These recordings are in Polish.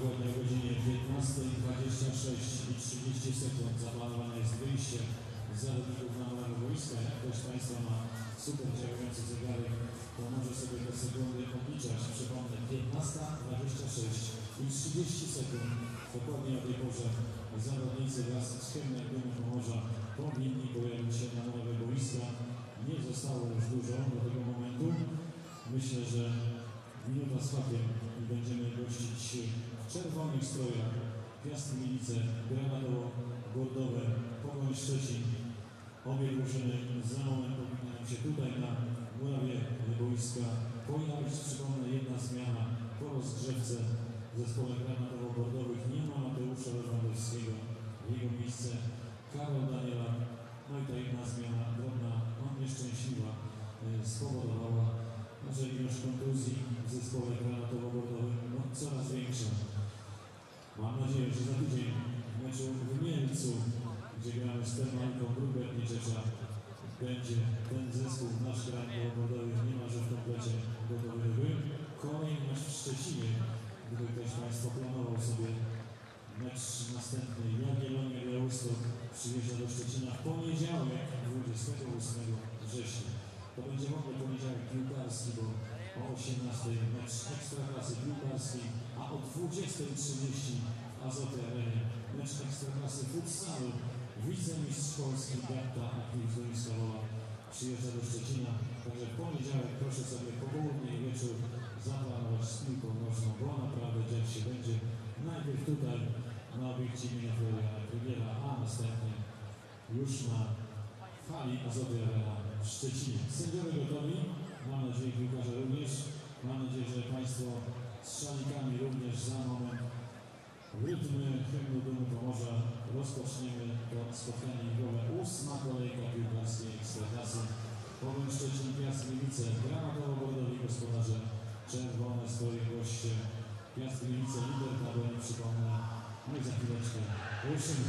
było na godzinie 15:26:30. Zaplanowane jest wyjście zawodników na arenę boiska. Jak ktoś z Państwa ma super działający zegarek, to może sobie te sekundy obliczać. Przypomnę, 15:26:30. Dokładnie o tej porze zawodnicy wraz z Kremną Pomorza powinni pojawić się na arenę boiska. Nie zostało już dużo do tego momentu. Myślę, że minuta z fakiem i będziemy gościć w czerwonych strojach Piast Gliwice, Granatowo-Bordowe, Pogoń Szczecin. Obie drużyny za moment powinny się tutaj na murawie boiska pojawić. Przypomnę, jedna zmiana po rozgrzewce w zespole Granatowo-Bordowych. Nie ma Mateusza Lewandowskiego, jego miejsce Karol Daniela. No i ta jedna zmiana drobna, nieszczęśliwa, spowodowała, że ilość kontuzji w zespole Granatowo-Bordowym coraz większa. Mam nadzieję, że za tydzień w meczu w Mielcu, gdzie gramy z Ternanką Grupę Pięciocza, będzie ten zespół nasz Granatowo-Bordowy niemalże w komplecie gotowy do gry. Kolejny nasz w Szczecinie, gdyby ktoś Państwo planował sobie mecz następny Jagiellonia Białystok przywiezie do Szczecina w poniedziałek 28 września. To będzie w ogóle poniedziałek piłkarski, bo o 18:00 mecz Ekstraklasy piłkarskiej, a o 20:30 w Azoty Arenie mecz Ekstraklasy futsalu. Wicemistrz Polski Bertha Akim przyjeżdża do Szczecina, także w poniedziałek proszę sobie popołudnie i wieczór zaplanować z piłką nożną, bo naprawdę dziać się będzie. Najpierw tutaj na obiekcie Mianowojera, a następnie już na fali Azoty Arena w Szczecinie. Sędziowie gotowi, mam nadzieję piłkarze również, mam nadzieję, że Państwo z szalikami również za moment rytmy hymnu Domu Pomorza rozpoczniemy to spotkanie ligowe. 8. kolejka piłkarskiej Ekstraklasy. Pogoń Szczecin, Piast Gliwice, Granatowo-Bordowi gospodarze, czerwone swoje goście. Piast Gliwice, lider tabeli, przypomnę, my za chwileczkę ruszymy.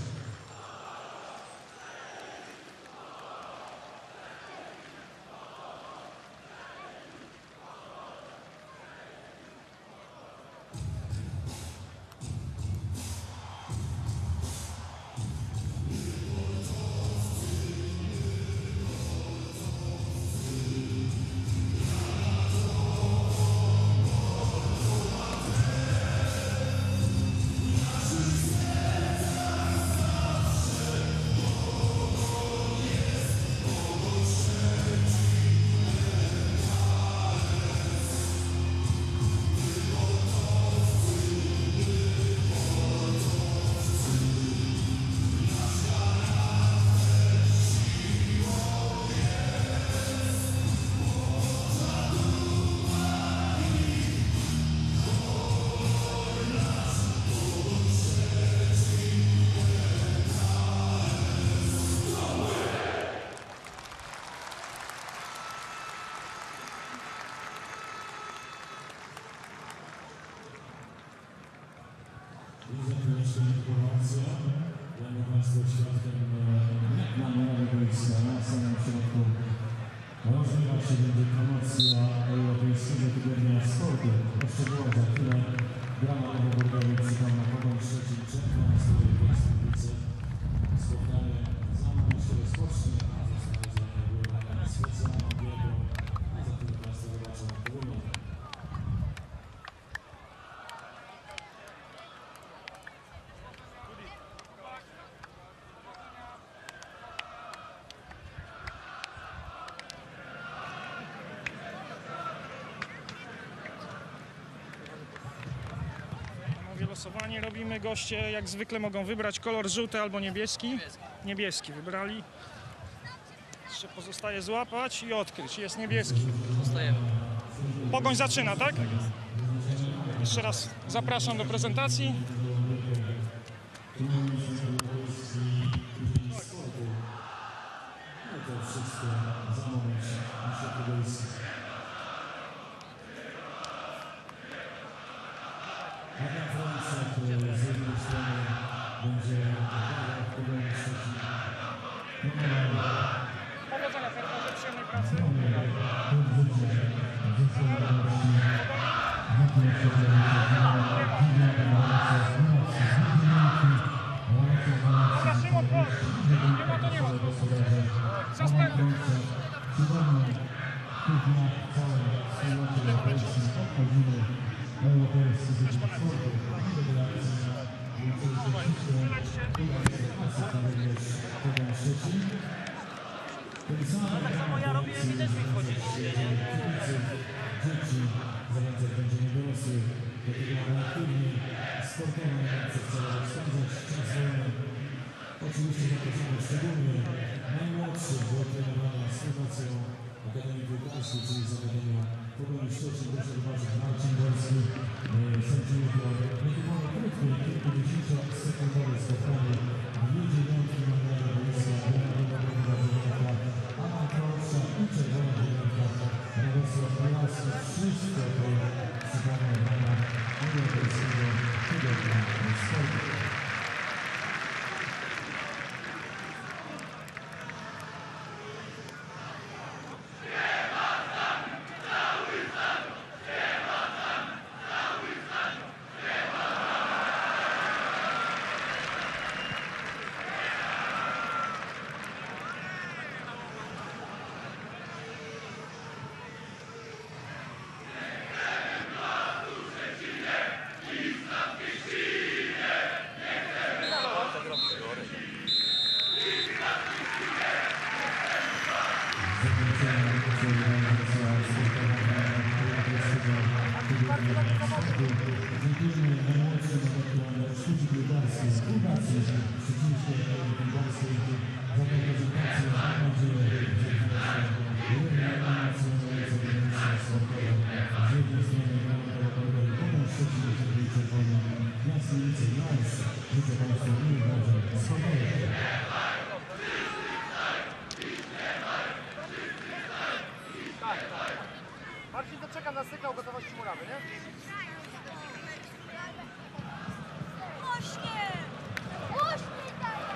Losowanie robimy, goście jak zwykle mogą wybrać kolor żółty albo niebieski. Niebieski wybrali. Jeszcze pozostaje złapać i odkryć. Jest niebieski. Zostajemy. Pogoń zaczyna, tak? Jeszcze raz zapraszam do prezentacji. Thank you. No tak samo ja robię i też mi wchodzi nie? Dzieci zamiast będziemy dorosły, dlatego relatywnie sportowe relacje trzeba rozsądzać, czasujemy. Oczywiście zapraszamy szczególnie najmłodszych do trenowania z Fundacją Akademii Piłkarskiej, czyli z Akademią Pogoni Szczecin. Proszę zobaczyć Marcin Borski, sędziów Mikołaj Krótki, kilkudziesięciosekundowe spotkanie w niedzielątki Magdalena Borysła, Granatowa Bordowe, a Mateusz i Czerwona Dynamka, Borysła Borowska, wszystko to przypadnie dla Europejskiego Tygodnia Sportu. Głośnie! Głośnie daję!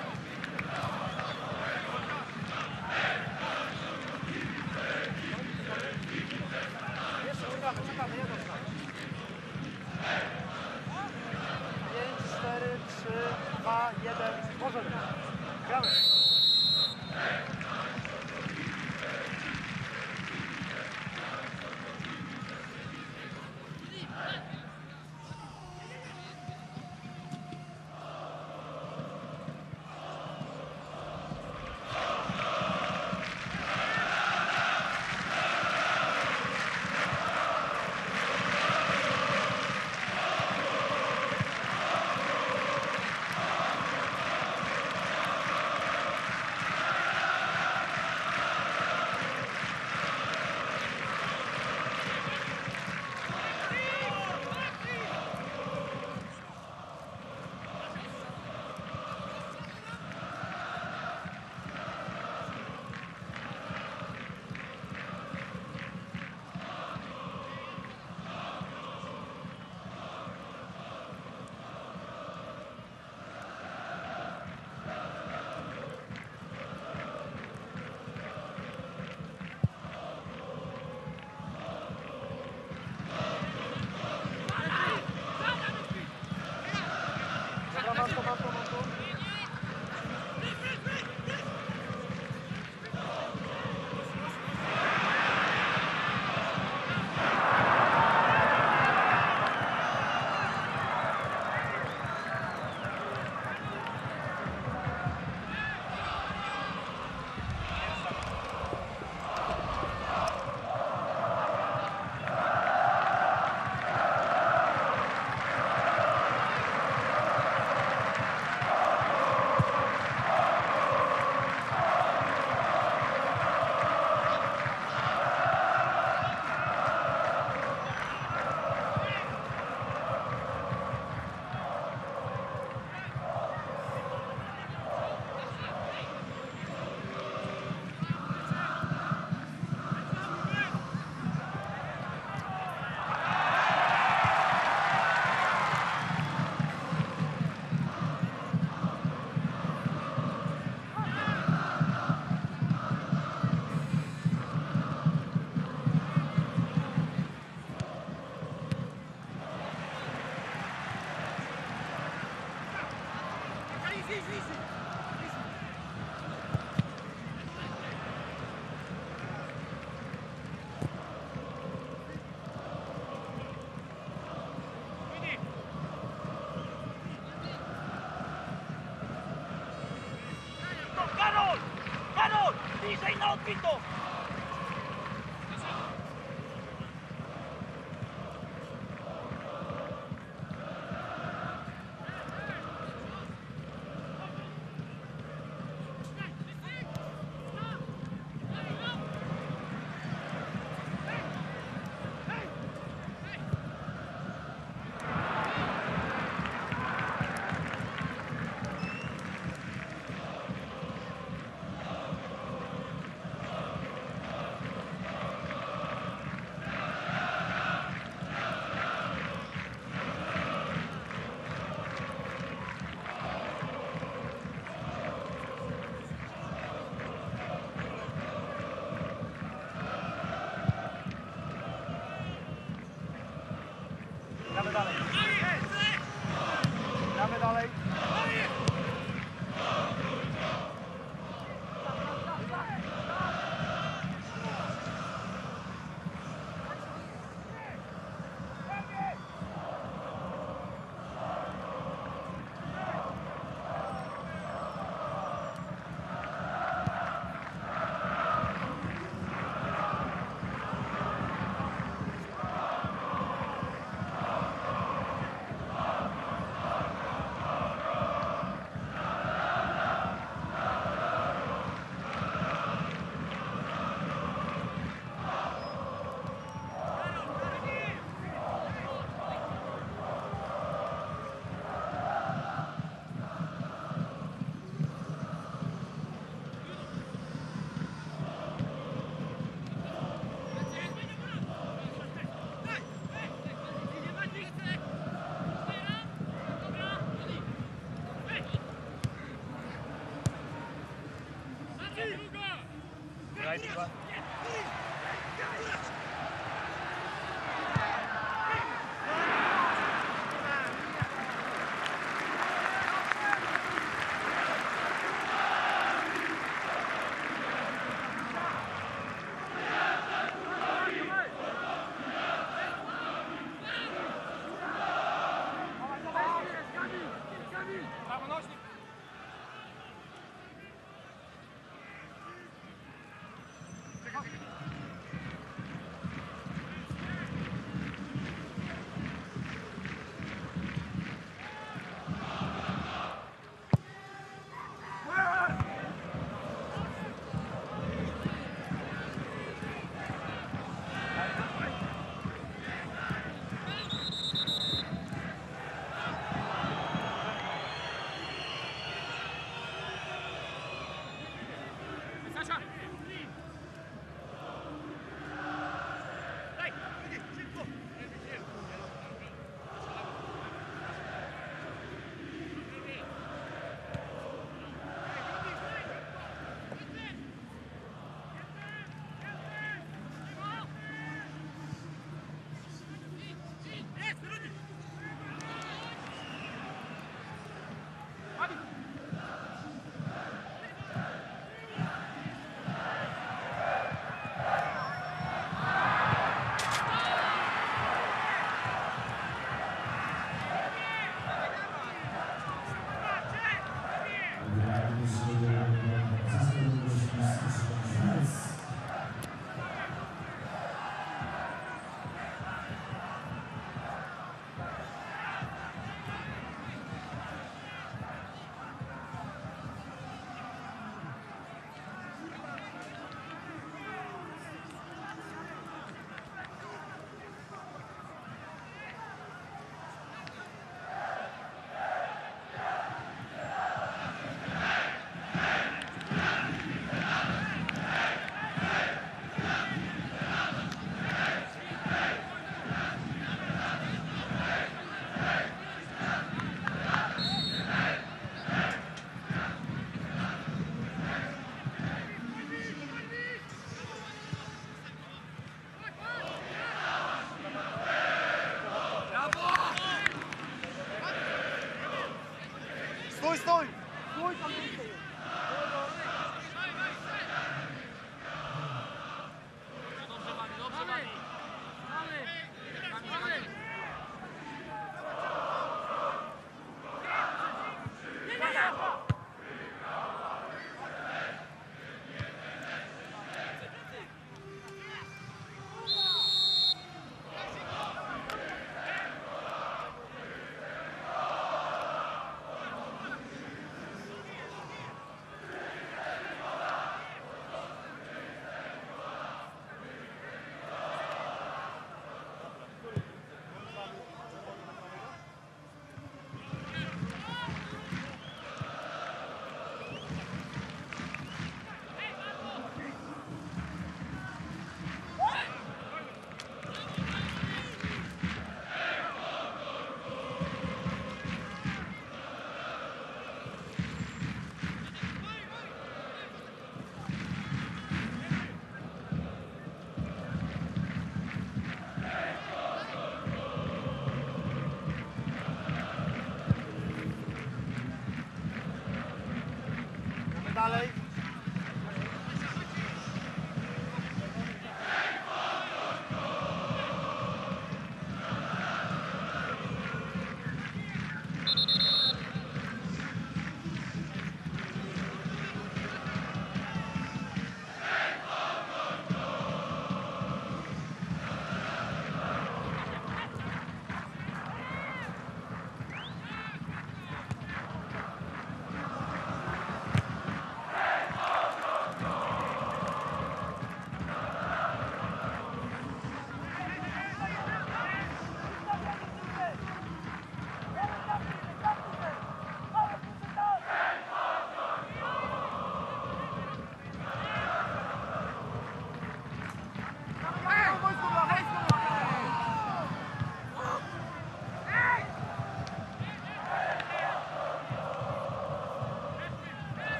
bliżej na odbitu!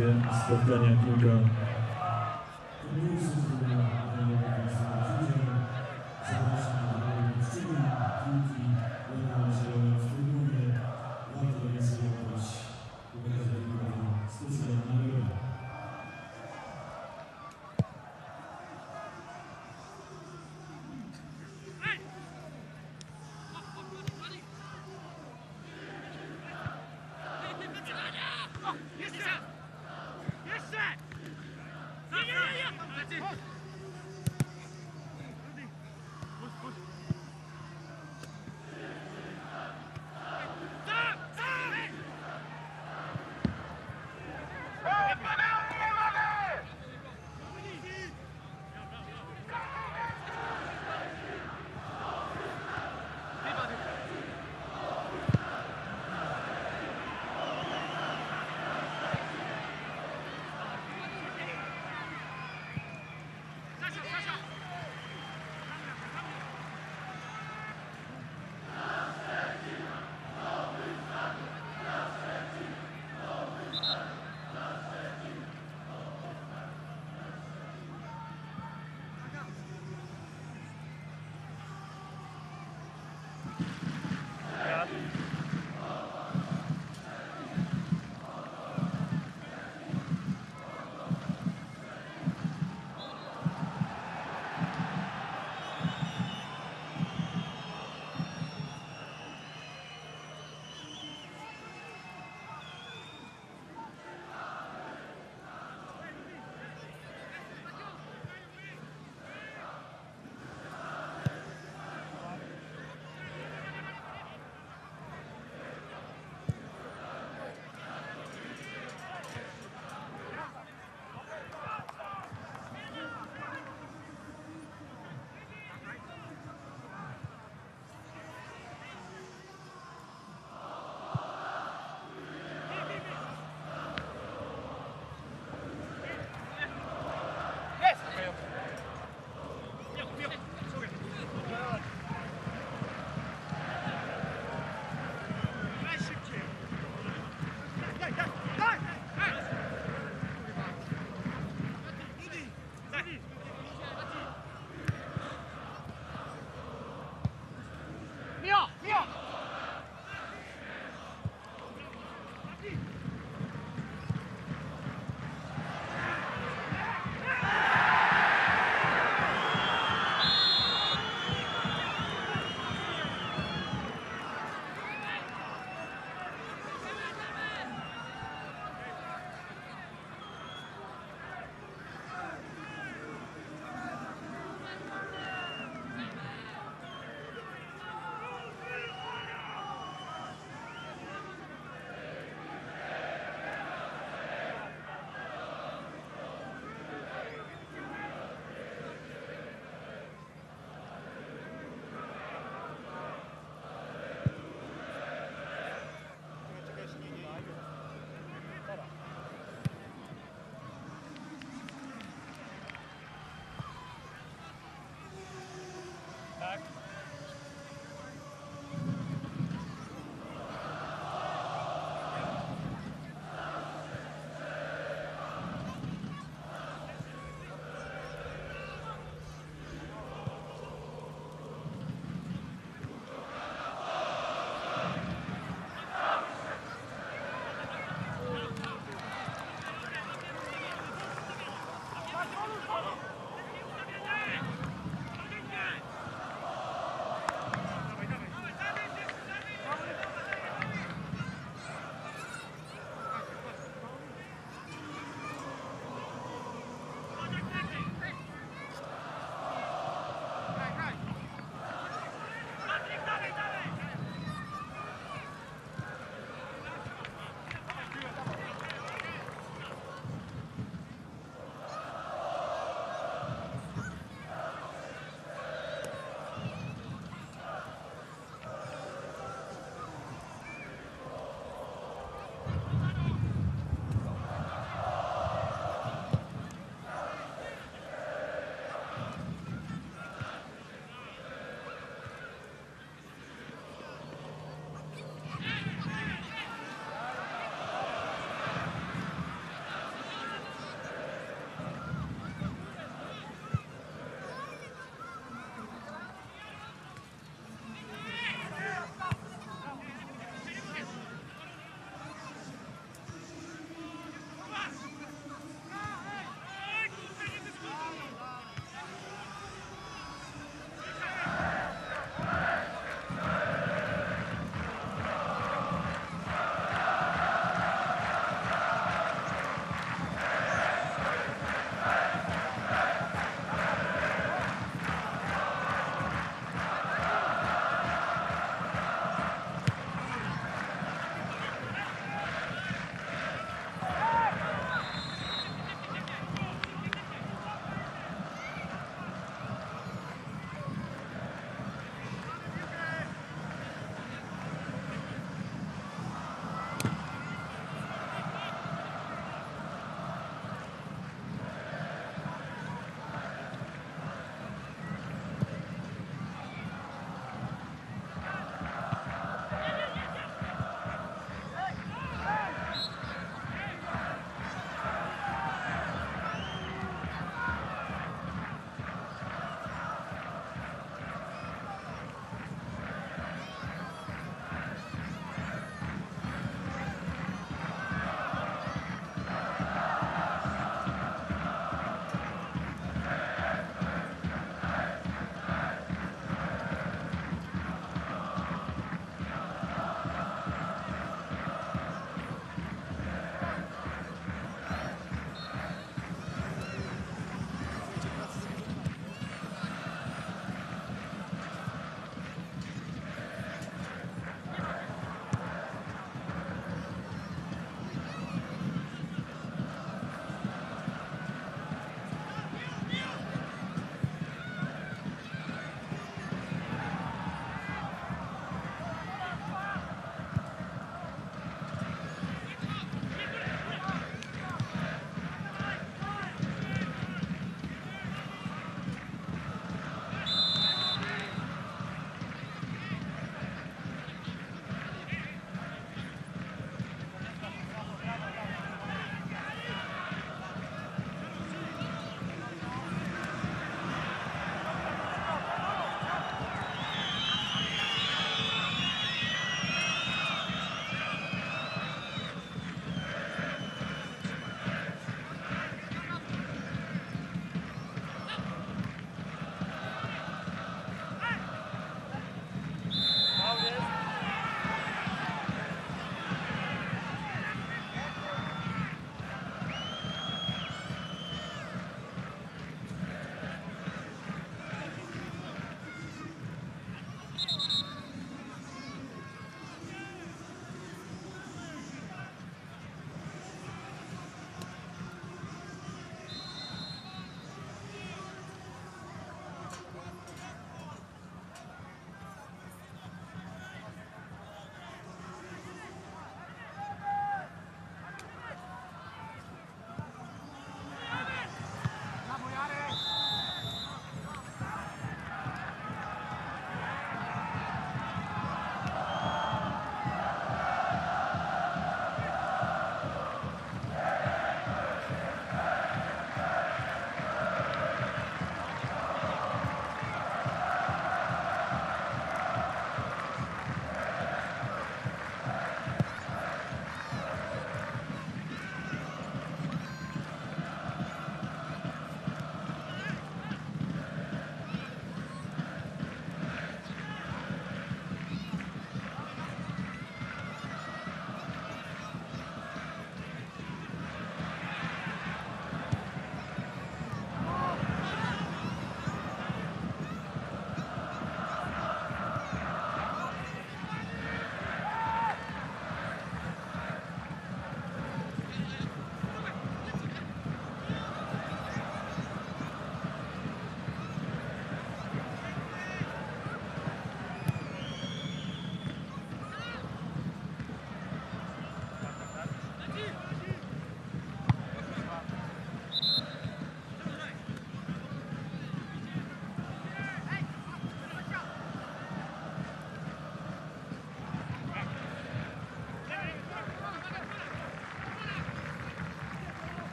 właściwie spotkania kilka.